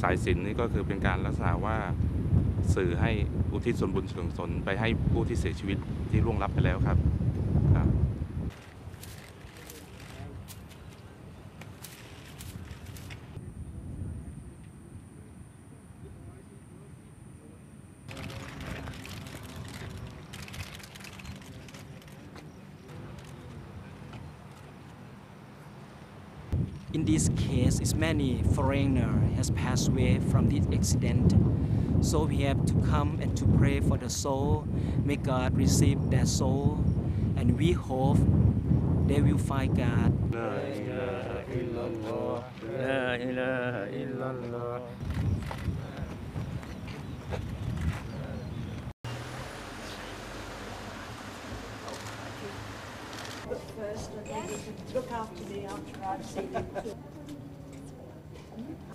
สายศิลป์นี่ก็คือเป็นการลักษณะว่าสื่อให้อุทิศส่วนบุญส่วนกุศลไปให้ผู้ที่เสียชีวิตที่ล่วงลับไปแล้วครับIn this case, it's many foreigners has passed away from this accident. So we have to come and to pray for the soul. May God receive their soul, and we hope they will find God. La ilaha illallah. La ilaha illallah. Look after me after I've seen it.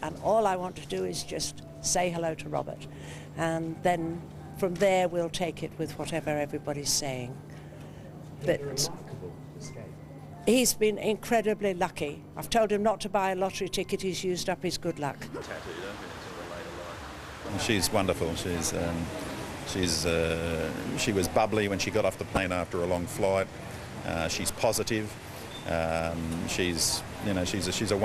And all I want to do is just say hello to Robert, and then from there we'll take it with whatever everybody's saying. But he's been incredibly lucky. I've told him not to buy a lottery ticket. He's used up his good luck. She's wonderful. She was bubbly when she got off the plane after a long flight. She's positive. She's a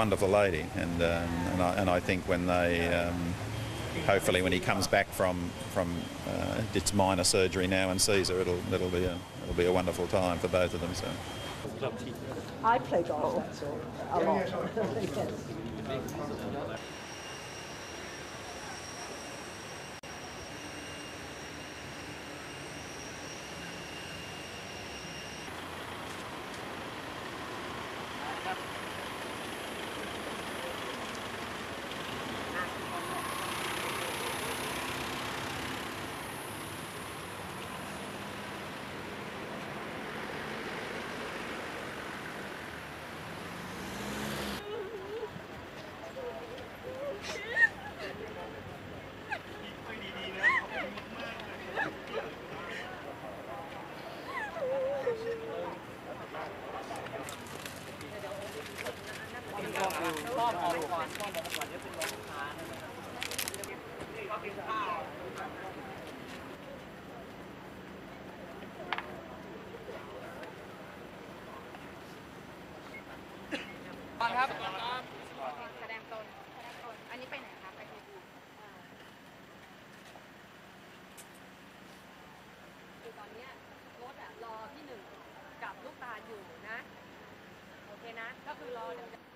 wonderful lady, and I think when they, hopefully, when he comes back from its minor surgery now and sees her, it'll be a wonderful time for both of them. So. I play golf. That's all. A lot. Yes.